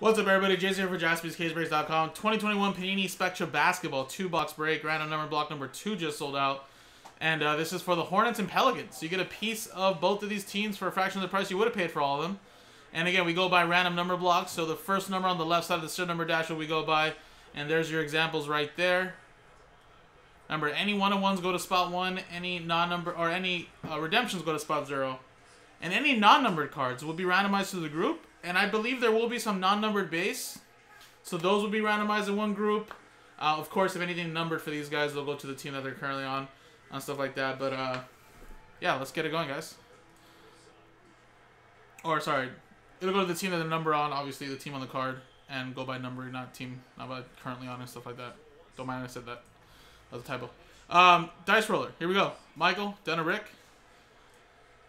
What's up, everybody? Jason here for JaspysCaseBreaks.com. 2021 Panini Spectra Basketball 2-box break. Random number block number 2 just sold out. And this is for the Hornets and Pelicans. So you get a piece of both of these teams for a fraction of the price you would have paid for all of them. And again, we go by random number blocks. So the first number on the left side of the serial number dasher we go by. And there's your examples right there. Remember, any one-on-ones go to spot 1. Any non-number or any redemptions go to spot 0. And any non-numbered cards will be randomized to the group. And I believe there will be some non-numbered base. So those will be randomized in one group. Of course, if anything numbered for these guys, they'll go to the team that they're currently on and stuff like that. But, yeah, let's get it going, guys. Or, sorry, it'll go to the team that the number on, obviously, the team on the card. And go by number, not team, not by currently on and stuff like that. Don't mind I said that. That was a typo. Dice roller. Here we go. Michael, Denner, Rick.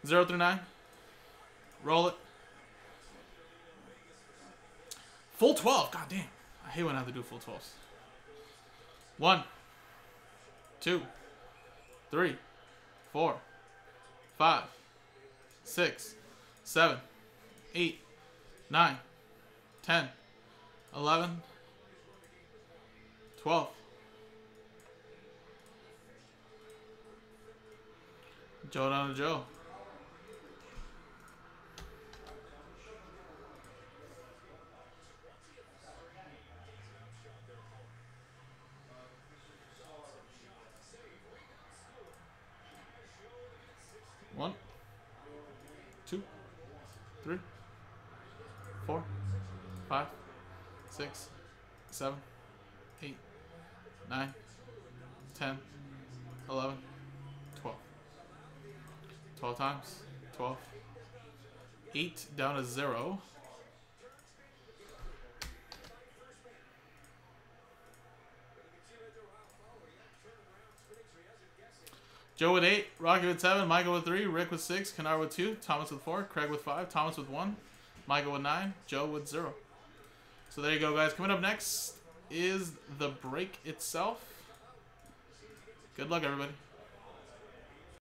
0 through 9. Roll it. Full 12. God damn. I hate when I have to do full 12s. 1, 2, 3, 4, 5, 6, 7, 8, 9, 10, 11, 12. Joe down to Joe. One, two, three, four, five, six, seven, 8, 9, 10, 11, 12. 12 times, 12. 8 down to 0. Joe with 8, Rocky with 7, Michael with 3, Rick with 6, Kennard with 2, Thomas with 4, Craig with 5, Thomas with 1, Michael with 9, Joe with 0. So there you go, guys. Coming up next is the break itself. Good luck, everybody.